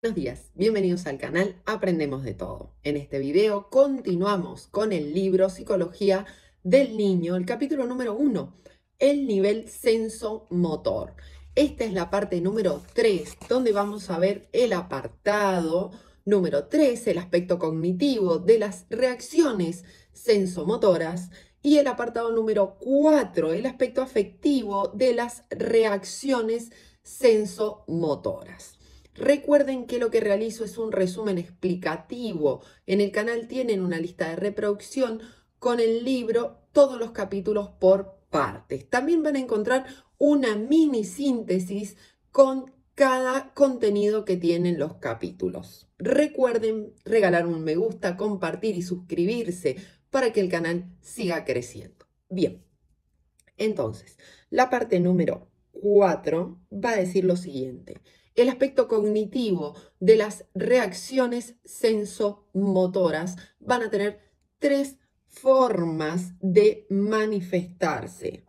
Buenos días, bienvenidos al canal Aprendemos de Todo. En este video continuamos con el libro Psicología del Niño, el capítulo número 1, el nivel sensomotor. Esta es la parte número 3, donde vamos a ver el apartado número 3, el aspecto cognitivo de las reacciones sensomotoras, y el apartado número 4, el aspecto afectivo de las reacciones sensomotoras. Recuerden que lo que realizo es un resumen explicativo. En el canal tienen una lista de reproducción con el libro, todos los capítulos por partes. También van a encontrar una mini síntesis con cada contenido que tienen los capítulos. Recuerden regalar un me gusta, compartir y suscribirse para que el canal siga creciendo. Bien, entonces, la parte número 4 va a decir lo siguiente. El aspecto cognitivo de las reacciones sensomotoras van a tener 3 formas de manifestarse.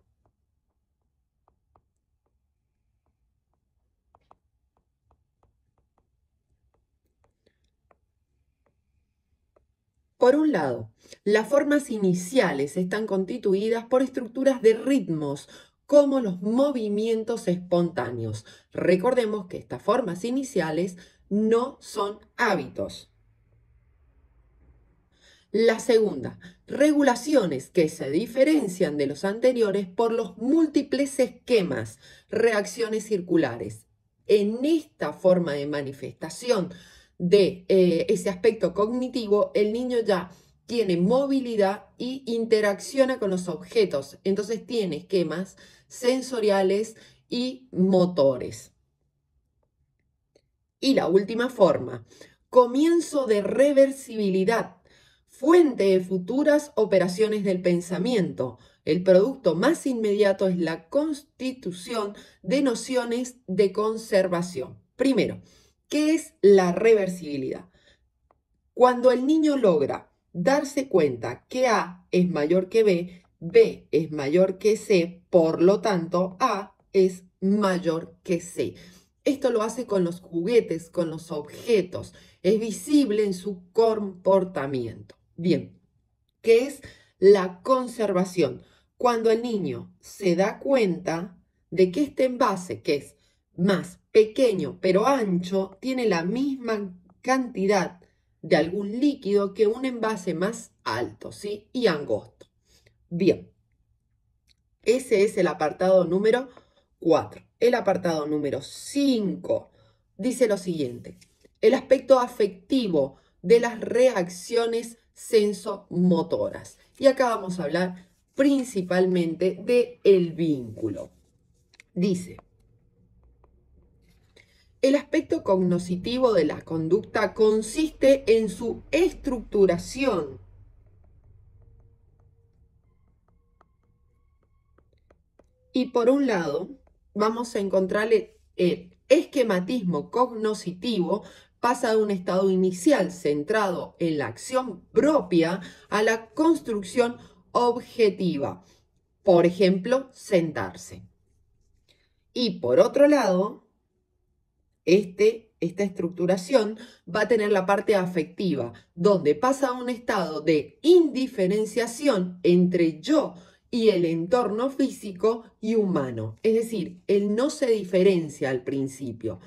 Por un lado, las formas iniciales están constituidas por estructuras de ritmos, como los movimientos espontáneos. Recordemos que estas formas iniciales no son hábitos. La segunda, regulaciones que se diferencian de los anteriores por los múltiples esquemas, reacciones circulares. En esta forma de manifestación de ese aspecto cognitivo, el niño ya tiene movilidad y interacciona con los objetos. Entonces tiene esquemas sensoriales y motores. Y la última forma, comienzo de reversibilidad, fuente de futuras operaciones del pensamiento. El producto más inmediato es la constitución de nociones de conservación. Primero, ¿qué es la reversibilidad? Cuando el niño logra darse cuenta que A es mayor que B, B es mayor que C, por lo tanto A es mayor que C. Esto lo hace con los juguetes, con los objetos. Es visible en su comportamiento. Bien, ¿qué es la conservación? Cuando el niño se da cuenta de que este envase, que es más pequeño pero ancho, tiene la misma cantidad de algún líquido que un envase más alto, ¿sí? Y angosto. Bien, ese es el apartado número 4. El apartado número 5 dice lo siguiente. El aspecto afectivo de las reacciones sensomotoras. Y acá vamos a hablar principalmente del vínculo. Dice: el aspecto cognoscitivo de la conducta consiste en su estructuración y, por un lado, vamos a encontrar el esquematismo cognoscitivo. Pasa de un estado inicial centrado en la acción propia a la construcción objetiva, por ejemplo, sentarse. Y, por otro lado, esta estructuración va a tener la parte afectiva, donde pasa a un estado de indiferenciación entre yo y el entorno físico y humano. Es decir, él no se diferencia al principio.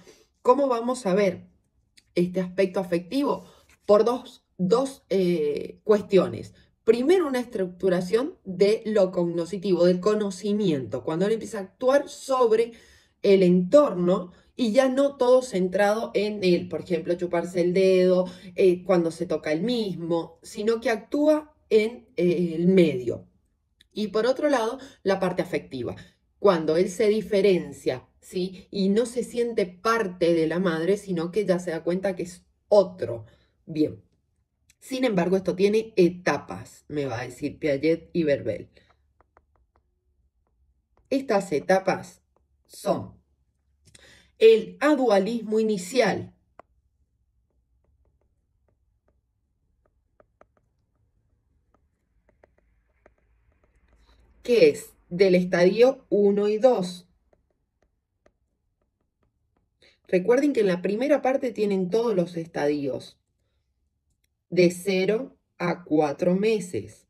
¿Cómo vamos a ver este aspecto afectivo? Por dos cuestiones. Primero, una estructuración de lo cognoscitivo, del conocimiento, cuando él empieza a actuar sobre el entorno y ya no todo centrado en él, por ejemplo, chuparse el dedo, cuando se toca el mismo, sino que actúa en el medio. Y por otro lado, la parte afectiva, cuando él se diferencia, ¿sí? Y no se siente parte de la madre, sino que ya se da cuenta que es otro. Bien, sin embargo, esto tiene etapas, me va a decir Piaget y Verbel. Estas etapas son el adualismo inicial, que es del estadio 1 y 2, Recuerden que en la primera parte tienen todos los estadios, de 0 a 4 meses.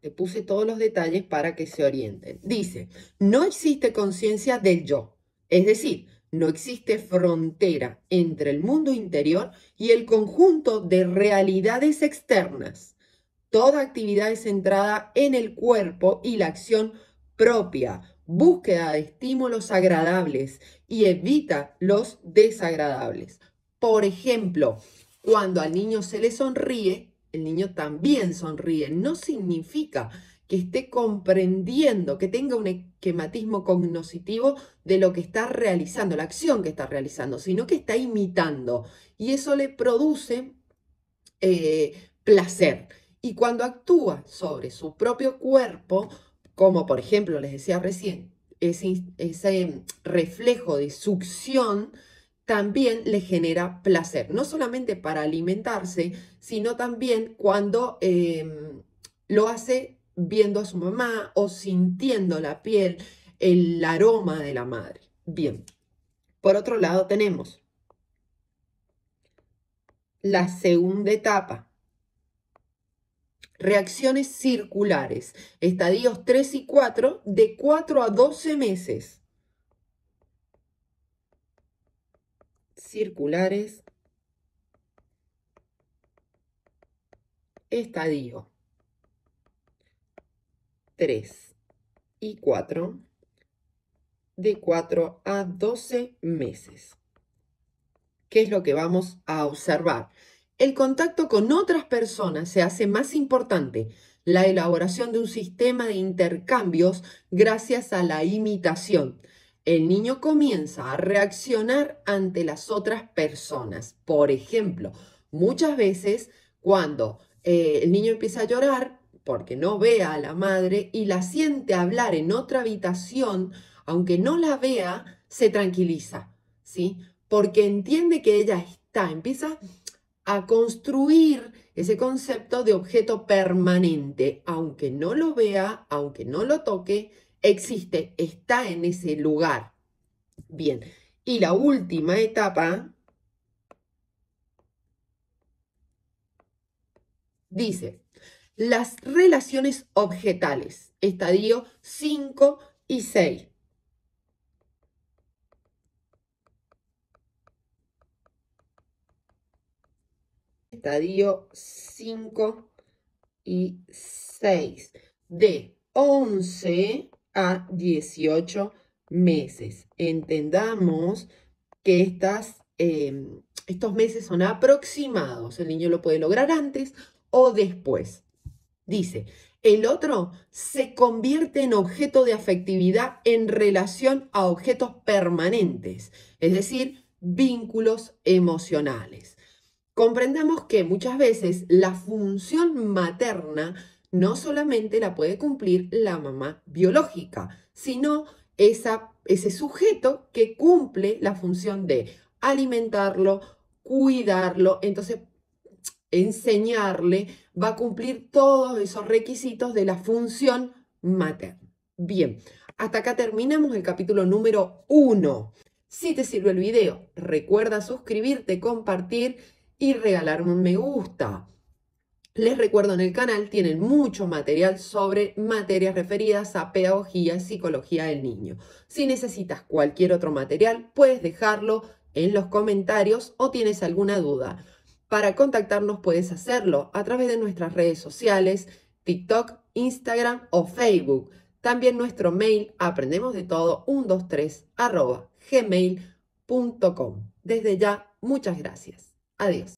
Le puse todos los detalles para que se orienten. Dice, no existe conciencia del yo, es decir, no existe frontera entre el mundo interior y el conjunto de realidades externas. Toda actividad es centrada en el cuerpo y la acción propia, búsqueda de estímulos agradables y evita los desagradables. Por ejemplo, cuando al niño se le sonríe, el niño también sonríe. No significa que esté comprendiendo, que tenga un esquematismo cognoscitivo de lo que está realizando, la acción que está realizando, sino que está imitando. Y eso le produce placer. Y cuando actúa sobre su propio cuerpo, como por ejemplo les decía recién, ese reflejo de succión también le genera placer. No solamente para alimentarse, sino también cuando lo hace viendo a su mamá o sintiendo la piel, el aroma de la madre. Bien, por otro lado tenemos la segunda etapa. Reacciones circulares, estadios 3 y 4, de 4 a 12 meses. Circulares, estadio 3 y 4, de 4 a 12 meses. ¿Qué es lo que vamos a observar? El contacto con otras personas se hace más importante. La elaboración de un sistema de intercambios gracias a la imitación. El niño comienza a reaccionar ante las otras personas. Por ejemplo, muchas veces cuando el niño empieza a llorar porque no ve a la madre y la siente hablar en otra habitación, aunque no la vea, se tranquiliza, ¿sí? Porque entiende que ella está, empieza a construir ese concepto de objeto permanente, aunque no lo vea, aunque no lo toque, existe, está en ese lugar. Bien, y la última etapa dice, las relaciones objetales, estadio 5 y 6. Estadio 5 y 6, de 11 a 18 meses. Entendamos que estos meses son aproximados. El niño lo puede lograr antes o después. Dice, el otro se convierte en objeto de afectividad en relación a objetos permanentes, es decir, vínculos emocionales. Comprendamos que muchas veces la función materna no solamente la puede cumplir la mamá biológica, sino ese sujeto que cumple la función de alimentarlo, cuidarlo, entonces enseñarle, va a cumplir todos esos requisitos de la función materna. Bien, hasta acá terminamos el capítulo número 1. Si te sirvió el video, recuerda suscribirte, compartir y regalarme un me gusta. Les recuerdo, en el canal tienen mucho material sobre materias referidas a pedagogía y psicología del niño. Si necesitas cualquier otro material, puedes dejarlo en los comentarios o tienes alguna duda. Para contactarnos puedes hacerlo a través de nuestras redes sociales, TikTok, Instagram o Facebook. También nuestro mail, aprendemosdetodo123@gmail.com. Desde ya, muchas gracias. Adiós.